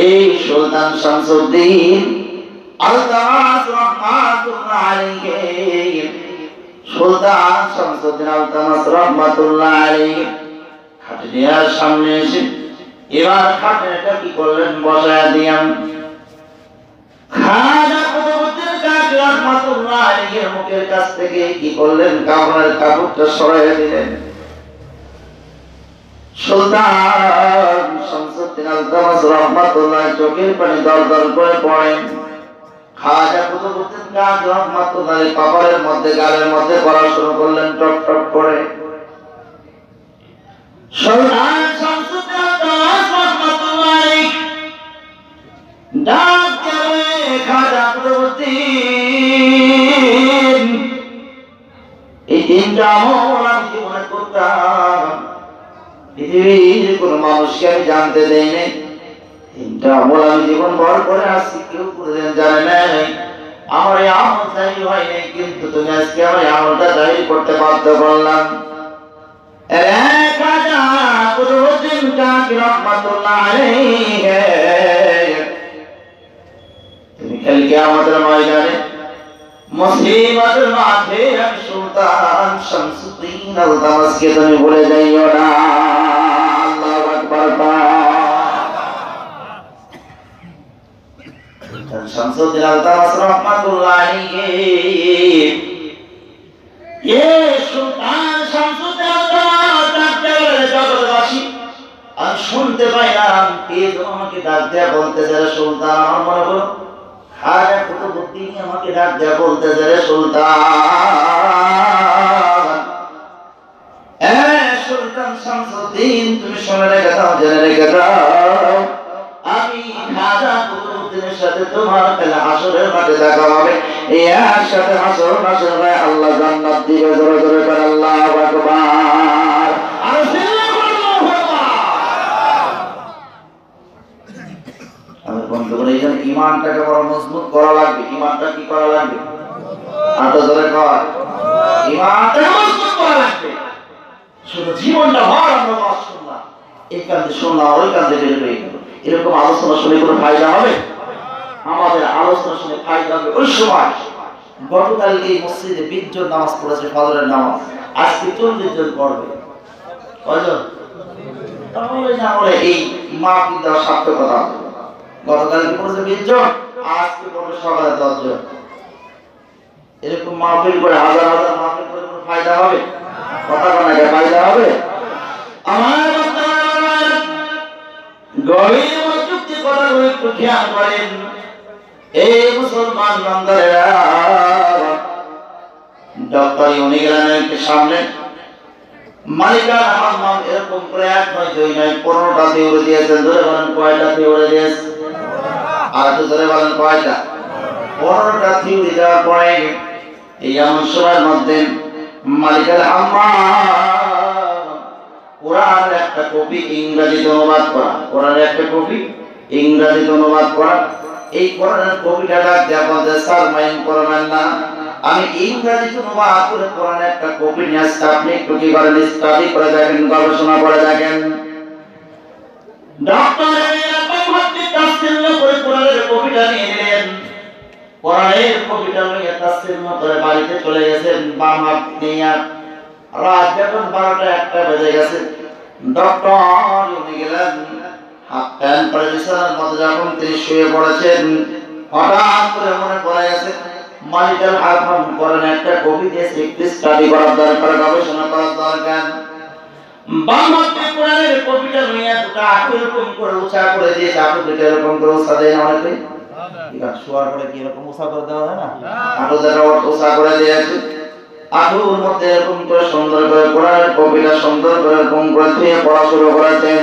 এই সুলতান শামসুদ্দিন আলতাজ রাহমাতুল্লাহ আলাইহি সুলতান শামসুদ্দিন আলতাজ রাহমাতুল্লাহ আলাইহি খাটে নিয়ে সামনে এসে এবার খাটটা কি করলেন? বসায় দিলাম। খাজা কুতুবউদ্দিন কাকি রাহমাতুল্লাহ আলাইহির মুখের কাছ থেকে কি করলেন? কাপড়ের কাপড়টা সরায় দিলেন। সুলতান শামসুদ্দিন আল-দামাস রাহমাতুল্লাহ চোখের পানি দলদল করে পড়েন। খাজা কুতুবউদ্দিন খান রাহমাতুল্লাহ কবরের মধ্যে গালের মধ্যে পড়া শুরু করলেন টপ টপ করে। সুলতান শামসুদ্দিন আল-দামাস রাহমাতুল্লাহ ডাক করে খাজা কুতুবউদ্দিন এই তিনটা আমল আমি জীবনে করতাম, পৃথিবীর কোন মানুষকে আমি জানতে দেয়নি। তিনটা আমল আমি জীবন ভর করে আসছি, কেউ কোনোদিন জানে নাই। আমার এই আমল জারি হয় নাই, কিন্তু তুমি আজকে আমার এই আমলটা জারি করতে বাধ্য করলাম। রাজা কুতুবউদ্দিন খান রহমাতুল্লাহ আলাইহি তুমি কাল কিয়ামতের ময়দানে মুসিবতের মাঝে আমি সুলতান শামসুদ্দিন আল-দামাসকে তুমি বলে যাইও না। শামসুদ্দিন আল-দামাস রাহমাতুল্লাহ আলাইহি এ সুলতান শামসুদ্দিন আল-দামাস ডাক্তারের জগৎবাসী আমি শুনতে পাইলাম কে আমাকে ডাক দেয়া বলতে যারা সুলতান। আমার মনে হলো খাজা কুতুবউদ্দিন আমাকে ডাক দেয়া বলতে যারা সুলতান। এ সুলতান শামসুদ্দিন তুমি শুনে রেখে দাও, জেনে রেখে দাও আমি খাজা কুতুবউদ্দিনের সাথে তোমার কালে হাসরের মাঠে দেখা হবে। ইয়ার সাথে হাসর হাসর হয় আল্লাহ জান্নাত দিবে। জোরে জোরে বল আল্লাহু আকবার। আর সিল্লা বল আল্লাহু আকবার। আমার বন্ধুরা এই ঈমানটাকে বড় মজবুত করা লাগবে। ঈমানটা কি করা লাগবে? আর তো জোরে কর ঈমানটা মজবুত করা লাগবে। শুধু জীবনটা ভর আমরা মাশাআল্লাহ এই কাজে শোনা ওই কাজে বের হয়ে গেল। এরকম আলোচনা শুনে কোনো ফায়দা হবে? আমাদের আলোচনা শুনে ফায়দা হবে ওই সময়। গতকালকে মসজিদে বিশ জন নামাজ পড়েছে ফজরের নামাজ, আজকে চল্লিশ জন পড়বে। কয়জন? তাহলে না বলে এই মাহফিল দেওয়ার সার্থকতা। গতকালকে পড়েছে বিশ জন, আজকে পড়বে সকালে দশ জন। এরকম মাহফিল করে হাজার হাজার মাহফিল করে কোনো ফায়দা হবে? কথা বলাকে ফায়দা হবে? আমার মালিক আল হাম্মাম কোরআনের একটা কপি ইংরেজিতে অনুবাদ করা, কোরআনের একটা কপি ইংরেজিতে অনুবাদ করা। এই কোরআনের কপিটা আমি ইংরেজিতে অনুবাদ করে কোরআনের একটা কপি নিয়ে আসছি, আপনি একটু কি করেন, স্টাডি করে দেখেন, গবেষণা করে দেখেন। কোরআনের কপিটা নিয়ে নিলেন, কোরআনের কপিটা নিয়ে তাফসীর করে বাড়িতে চলে গেছেন। বাম হাত নিয়ে রাত যখন বারোটা একটা বেজে গেছে, ডক্টর উনি গেলেন হাফ প্যান্ট পরিধানের মধ্যে যখন তিনি শুয়ে পড়েছেন, হঠাৎ করে মনে পড়ে গেছে মালিক আল হাম্মাম করেন একটা কবি দিয়ে একটু স্টাডি করার দরকার, গবেষণা করার দরকার। বামতে কোরআনের কবিটা নিয়ে দুটো আঁকু এরকম করে উঁচা করে দিয়েছে, আঁকু দুটো এরকম করে উঁচা দেয় না অনেকে। এটা শোয়ার পরে কি এরকম উঁচা করে দেওয়া যায় না? আঁকু যারা উঁচা করে দিয়েছে আগুর মধ্যে এরকম করে সুন্দর করে পড়ার কবিতা সুন্দর করে এরকম করে দিয়ে পড়া শুরু করেছেন।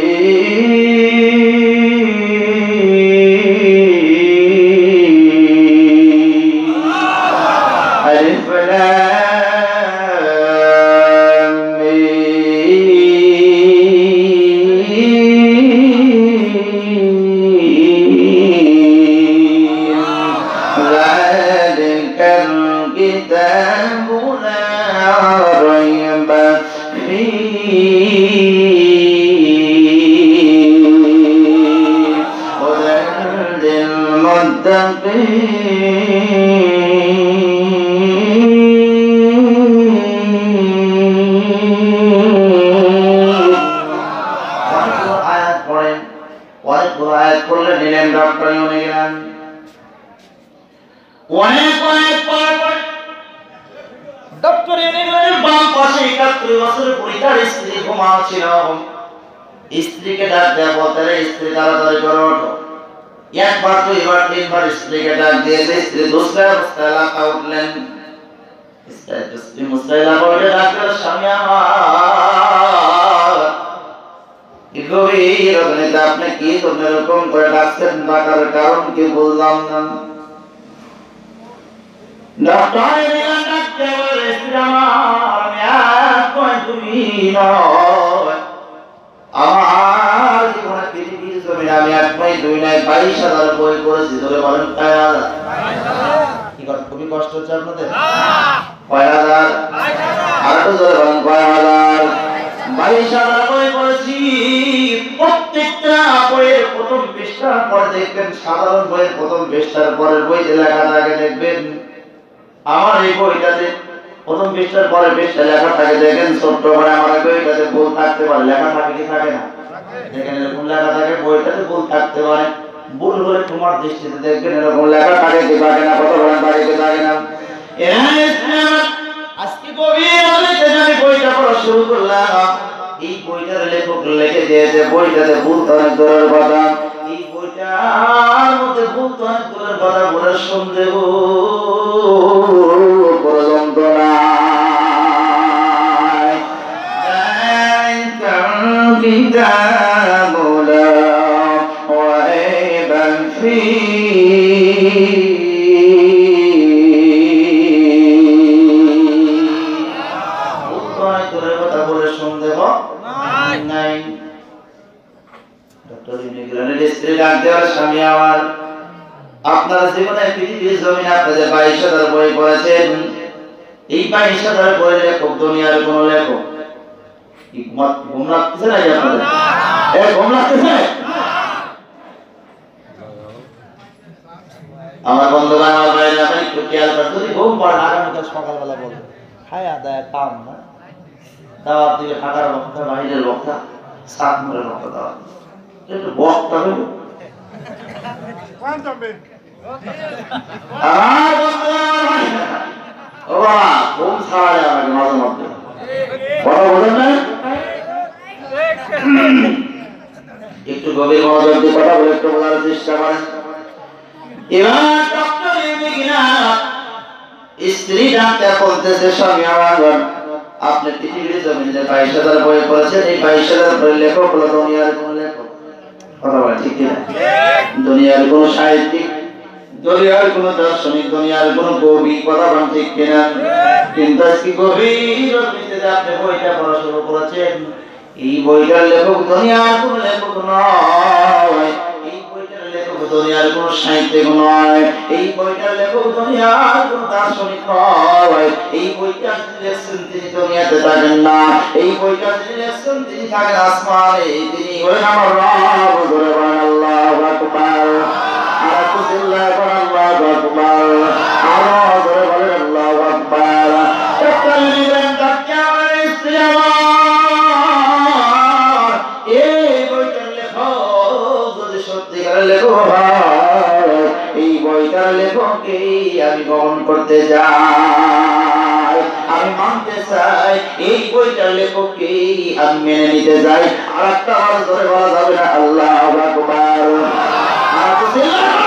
আলিফ লাম মিম Doctor, বয়সে একাত্তর বছর পরে তার স্ত্রী ঘুমাচ্ছিল। স্ত্রীকে ডাক দেয়া বলতে স্ত্রী তাড়াতাড়ি করে ওঠো। একবার দুইবার তিনবার স্ত্রীকে ডাক দিয়ে স্ত্রী দুসরা অবস্থায় লাফা উঠলেন। স্ত্রী মুস্তাইল বলে ডাক্তার স্বামী আমার গভীর রজনীতে আপনি কি তোমরা এরকম করে ডাকছেন, ডাকার কারণ কি বললাম না? খুবই কষ্ট হচ্ছে আপনাদের। কয় হাজার আরো জোরে বলেন, কয় হাজার বাইশ হাজার বই পড়েছি। প্রত্যেকটা বইয়ের প্রথম পৃষ্ঠার পরে দেখবেন, সাধারণ বইয়ের প্রথম পৃষ্ঠার পরের বইতে লেখা থাকে দেখবেন, আমার এই বইটাতে প্রথম পৃষ্ঠার পরে পৃষ্ঠা লেখা থাকে দেখেন ছোট্ট করে আমার বইটাতে ভুল থাকতে পারে। লেখা থাকে কি থাকে না, দেখেন এরকম লেখা থাকে, বইটাতে ভুল থাকতে পারে। ভুল হলে তোমার দৃষ্টিতে দেখবেন এরকম লেখা থাকে কি থাকে না, কত বড় বাড়িতে থাকে না। আজকে গভীর হলে আমি বইটা পড়া শুরু করলাম। এই বইটার লেখক লিখে দিয়েছে বইটাতে ভুল অনেক দূরের কথা, এই বইটার মধ্যে ভুল অনেক দূরের কথা, বলার সন্দেহ আপনারা জীবনে পৃথিবীর জমিনে আপনাদের বাইশ হাজার বই পড়েছেন। এই বাইশ হাজার বই লেখক দুনিয়ার কোন লেখক ঘুম রাখতেছে নাকি আপনাদের? ঘুম রাখতেছে আমার বন্ধু বান্ধব ভাইরা, একটু খেয়াল করতে যদি ঘুম পড়ে আগামীকাল সকালবেলা বলবে হায় আদায় কাম না দাওয়া দিকে ফাঁকার বক্তা, বাহিরের বক্তা, সাত মূলের বক্তা দাওয়া একটু বক্তা হইব। একটু গভীর মনোযোগ দিয়ে কথা বলে একটু বলার চেষ্টা করেন। এবার ডক্টর স্ত্রী ডাক্তারকে বলতেছে স্বামী আমার আপনি পৃথিবীর জমিনে বাইশ হাজার বই পড়েছেন, এই বাইশ হাজার বই লেখক হলো দুনিয়ার কোন লেখক? ঠিক না, দুনিয়ার কোন সাহিত্যিক, দুনিয়ার কোন দার্শনিক, দুনিয়ার কোন কবি, কথা বলেন ঠিক কিনা? কিন্তু আজকে গভীর রজনীতে আপনি বইটা পড়া শুরু করেছেন, এই বইটার লেখক দুনিয়ার কোন লেখক নয়, এই বইটার লেখক দুনিয়ার কোন সাহিত্যিক নয়, এই বইটার লেখক দুনিয়ার কোন দার্শনিক নয়, এই বইটা লিখেছেন তিনি দুনিয়াতে থাকেন না, এই বইটা লিখেছেন তিনি থাকেন আসমানে, তিনি হলেন আমার রব। সুবহানাল্লাহু আকবার, আলহামদুলিল্লাহ, আল্লাহু আকবার, আল্লাহু আকবার, আল্লাহু আকবার। তাকবীর আমি গ্রহণ করতে যাই, আমি মানতে চাই, এই বইটার লেখককে আমি মেনে নিতে যাই। আর একটা বার ধরে বলা যাবে না আল্লাহু আকবার।